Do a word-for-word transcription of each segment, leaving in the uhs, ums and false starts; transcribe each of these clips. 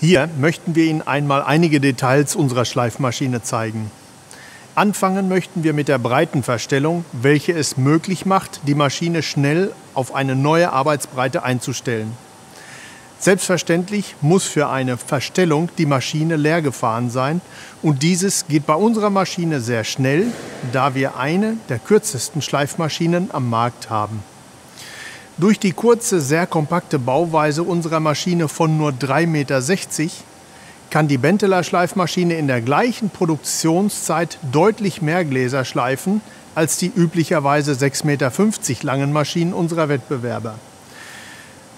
Hier möchten wir Ihnen einmal einige Details unserer Schleifmaschine zeigen. Anfangen möchten wir mit der Breitenverstellung, welche es möglich macht, die Maschine schnell auf eine neue Arbeitsbreite einzustellen. Selbstverständlich muss für eine Verstellung die Maschine leer gefahren sein und dieses geht bei unserer Maschine sehr schnell, da wir eine der kürzesten Schleifmaschinen am Markt haben. Durch die kurze, sehr kompakte Bauweise unserer Maschine von nur drei Komma sechzig Meter kann die Benteler Schleifmaschine in der gleichen Produktionszeit deutlich mehr Gläser schleifen als die üblicherweise sechs Komma fünfzig Meter langen Maschinen unserer Wettbewerber.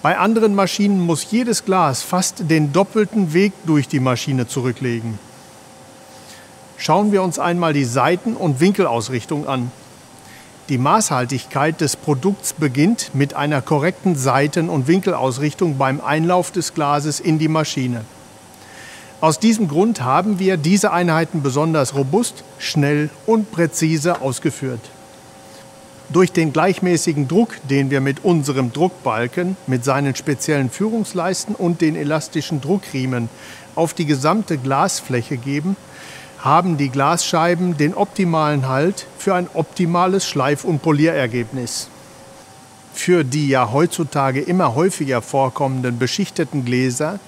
Bei anderen Maschinen muss jedes Glas fast den doppelten Weg durch die Maschine zurücklegen. Schauen wir uns einmal die Seiten- und Winkelausrichtung an. Die Maßhaltigkeit des Produkts beginnt mit einer korrekten Seiten- und Winkelausrichtung beim Einlauf des Glases in die Maschine. Aus diesem Grund haben wir diese Einheiten besonders robust, schnell und präzise ausgeführt. Durch den gleichmäßigen Druck, den wir mit unserem Druckbalken, mit seinen speziellen Führungsleisten und den elastischen Druckriemen auf die gesamte Glasfläche geben, haben die Glasscheiben den optimalen Halt für ein optimales Schleif- und Polierergebnis. Für die ja heutzutage immer häufiger vorkommenden beschichteten Gläser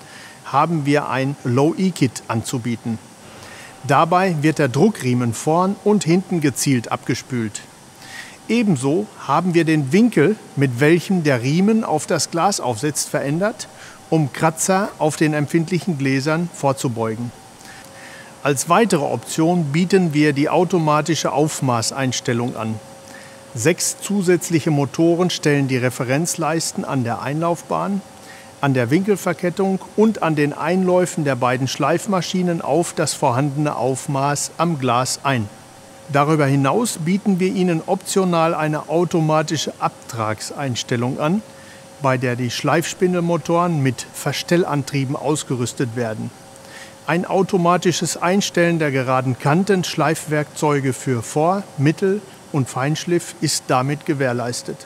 haben wir ein Low-E-Kit anzubieten. Dabei wird der Druckriemen vorn und hinten gezielt abgespült. Ebenso haben wir den Winkel, mit welchem der Riemen auf das Glas aufsetzt, verändert, um Kratzer auf den empfindlichen Gläsern vorzubeugen. Als weitere Option bieten wir die automatische Aufmaßeinstellung an. Sechs zusätzliche Motoren stellen die Referenzleisten an der Einlaufbahn, an der Winkelverkettung und an den Einläufen der beiden Schleifmaschinen auf das vorhandene Aufmaß am Glas ein. Darüber hinaus bieten wir Ihnen optional eine automatische Abtragseinstellung an, bei der die Schleifspindelmotoren mit Verstellantrieben ausgerüstet werden. Ein automatisches Einstellen der geraden Kanten Schleifwerkzeuge für Vor-, Mittel- und Feinschliff ist damit gewährleistet.